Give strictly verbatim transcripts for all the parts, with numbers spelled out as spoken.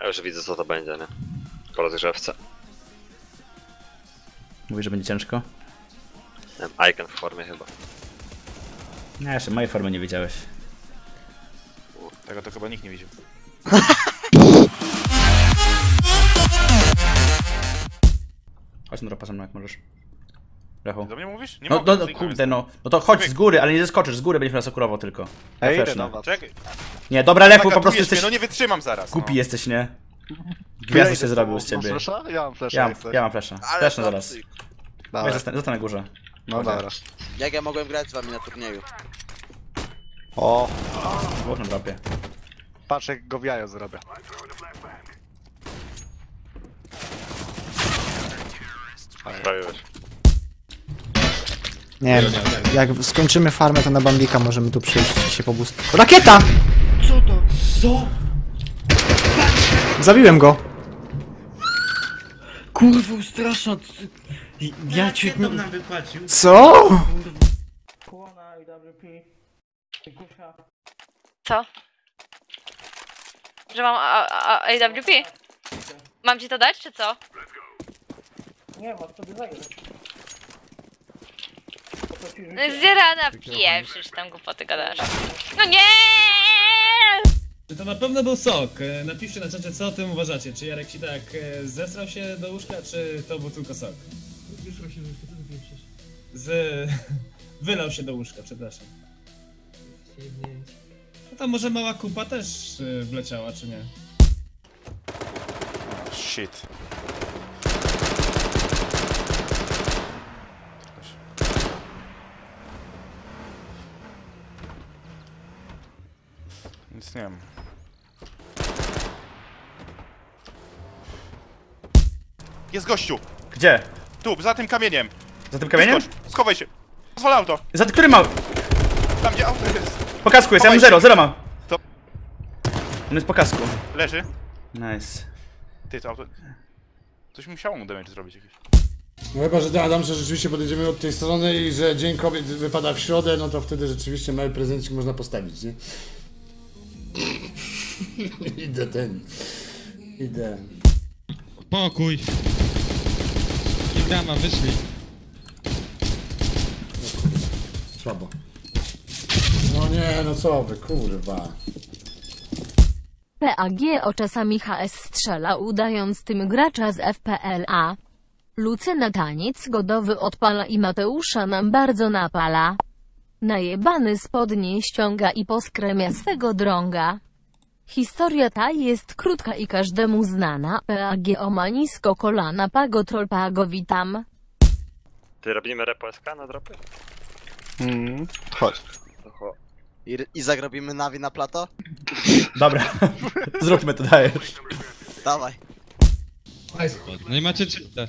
Ja już widzę, co to będzie, nie? Po rozgrzewce. Mówisz, że będzie ciężko? Icon w formie chyba. Nie, jeszcze mojej formy nie widziałeś. Tego to chyba nikt nie widział. Chodź na ropa ze mną, jak możesz. Rachą. Do mnie mówisz? Nie no, no, no kurde no. No to chodź z góry, ale nie zeskoczysz, z góry będziesz nas okurował tylko. Ej, ja idę, dobra. Czekaj. Nie, dobra, Lechu, po prostu jesteś... Mnie, no nie wytrzymam zaraz. Głupi no. Jesteś, nie? Gwiazdy się zrobił z ciebie. Masz flesza? Ja mam flesza. Ja, ja mam flesza. Fleszno zaraz. Dobra. Zostań, zostań na górze. No dobra. Dobra. Jak ja mogłem grać z wami na turnieju? O. Górnym drapie. Patrz, jak go w jajo zrobię. Nie wiem, jak skończymy farmę, to na Bambika możemy tu przyjść i się pobustać. Rakieta! Co to? Co? Zabiłem go. Kurwa, straszno. Ja cię nie... Co? Co? Że mam A W P? Mam ci to dać, czy co? Nie, masz sobie zajrzeć. Zierada pije, przecież tam głupoty gadasz. No nie! Czy to na pewno był sok? Napiszcie na czacie, co o tym uważacie. Czy Jarek ci tak zesrał się do łóżka, czy to był tylko sok? Wysrał się do łóżka, to wypieprzysz. Z... Wylał się do łóżka, przepraszam. No to może mała kupa też wleciała, czy nie? Shit. Nic nie mam. Jest gościu! Gdzie? Tu, za tym kamieniem! Za tym kamieniem? Skocz, schowaj się! Pozwolę auto! Za ty, który ma? Tam gdzie auto jest! Po kasku jest, schowaj ja mam się. zero, zero mam! To... On jest po kasku. Leży. Nice. Ty, to auto... Coś musiało mu damage zrobić jakiś. No chyba, że Adam, że rzeczywiście podejdziemy od tej strony i że Dzień Kobiet wypada w środę, no to wtedy rzeczywiście mały prezencik można postawić, nie? Idę ten. Idę. Pokój. I grama, wyszli. Słabo. No nie, no co wy, kurwa. P A G o czasami H S strzela, udając tym gracza z F P L A. Lucyna taniec godowy odpala i Mateusza nam bardzo napala. Najebany spodnie ściąga i poskremia swego drąga. Historia ta jest krótka i każdemu znana. P A G o ma nisko kolana. Pago troll, Pago witam. Ty robimy repolska na dropy? Mm. Chodź. I, I zagrobimy nawi na plato? Dobra, zróbmy to, dajesz. Dawaj. No i macie czyste.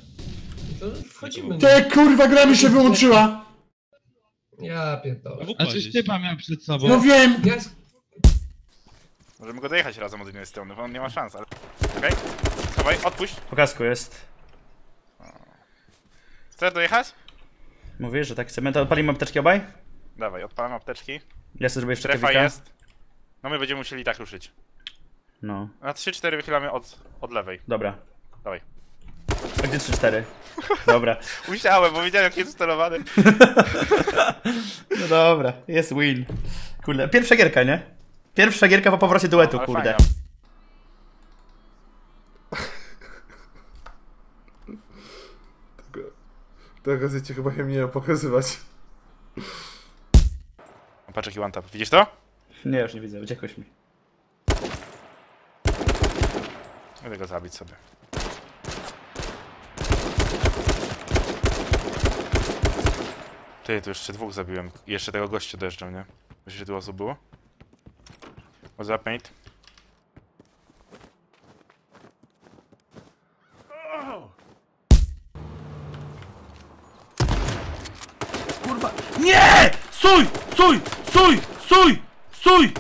To wchodzimy. Te kurwa gra mi się wyłączyła! Ja pierdolę. A czy Sztypa miał przed sobą? No wiem! Ja... Możemy go dojechać razem od innej strony, bo on nie ma szans, ale... Okej, okay. Schowaj, odpuść. Po kasku jest. Chcesz dojechać? Mówisz, że tak chcemy. To odpalimy apteczki obaj? Dawaj, odpalamy apteczki. Ja sobie zrobię jeszcze kawika. Jest. No my będziemy musieli tak ruszyć. No. Na trzy cztery wychylamy od, od lewej. Dobra. Dawaj. A gdzie trzy cztery? Dobra. Musiałem, bo widziałem, jak jest celowany. No dobra, jest win. Kurde, pierwsza gierka, nie? Pierwsza gierka po powrocie duetu, no, kurde. Fajna. Tego, tego gazecie chyba nie miałem pokazywać. Patrz, jaki one tap. Widzisz to? Nie, już nie widzę, uciekłeś mi. Idę go zabić sobie. Ty, tu jeszcze dwóch zabiłem. Jeszcze tego gościa dojeżdżam, nie? Myślisz, że tu osób było? What's up, mate? Kurwa... Nie! Suj! Suj! Suj! Suj! Suj!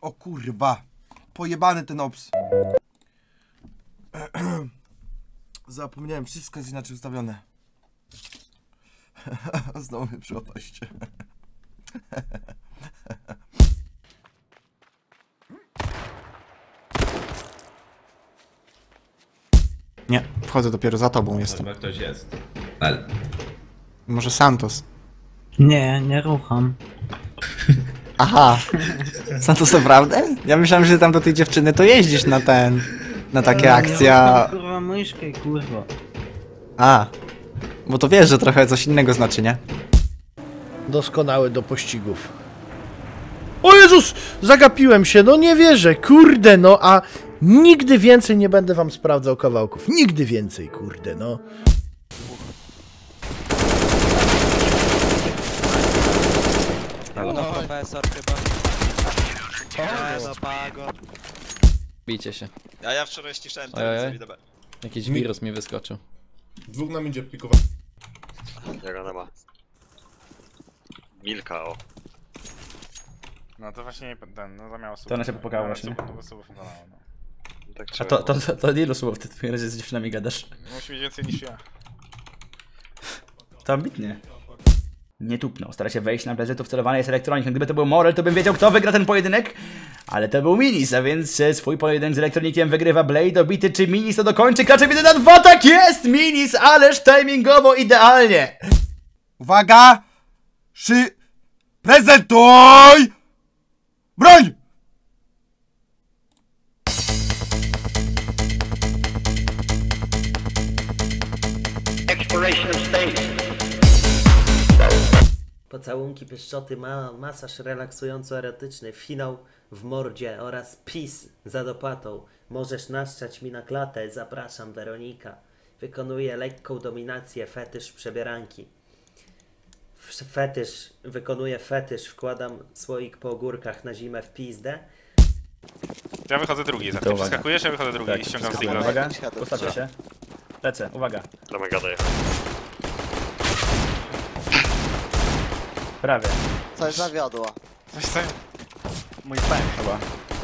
O kurwa, pojebany ten obs. zapomniałem, wszystko jest inaczej ustawione. Znowu mnie przeopaść. Nie, wchodzę dopiero za tobą, jestem. Chyba ktoś jest. Ale... Może Santos? Nie, nie rucham. Aha, Santos naprawdę? Ja myślałem, że tam do tej dziewczyny to jeździsz na ten... Na takie akcje... Kurwa myszkę, kurwa. A, bo to wiesz, że trochę coś innego znaczy, nie? Doskonały do pościgów. O Jezus! Zagapiłem się, no nie wierzę, kurde no, a... Nigdy więcej nie będę wam sprawdzał kawałków. Nigdy więcej, kurde, no. No, profesor chyba. Profesor Pago. Bijcie się. A ja wczoraj ściszałem telewizję, dobra. Jakiś wirus mi wyskoczył. Dwóch nam idzie plikować. Jak ona ma? Milka, o. No to właśnie nie ten, no to miało słów. To ona się popłakała właśnie. Tak. A to, to, to, to ilu słów ty w takim razie z dziewczynami gadasz? Musi być więcej niż ja. To ambitnie. Nie tupnął, stara się wejść na prezetów, celowany jest elektronik. Gdyby to był Morel, to bym wiedział, kto wygra ten pojedynek. Ale to był Minis, a więc swój pojedynek z elektronikiem wygrywa Blade. Obity czy Minis to dokończy? Klacze widzę na dwa, tak jest! Minis, ależ timingowo idealnie! Uwaga! Szy... Prezentuj! Broń! Pocałunki, pieszczoty, ma masaż relaksująco-erotyczny, finał w mordzie oraz pis za dopłatą. Możesz naszczać mi na klatę, zapraszam Weronika. Wykonuje lekką dominację, fetysz przebieranki. Fetysz, wykonuje fetysz, wkładam słoik po ogórkach na zimę w pizdę. Ja wychodzę drugi, za tym przeskakujesz, ja wychodzę drugi tak, i ściągam z tej grozy. Uwaga, postawię się. Lecę, uwaga. Prawie. Coś zawiodło. Coś co? Mój pęk chyba.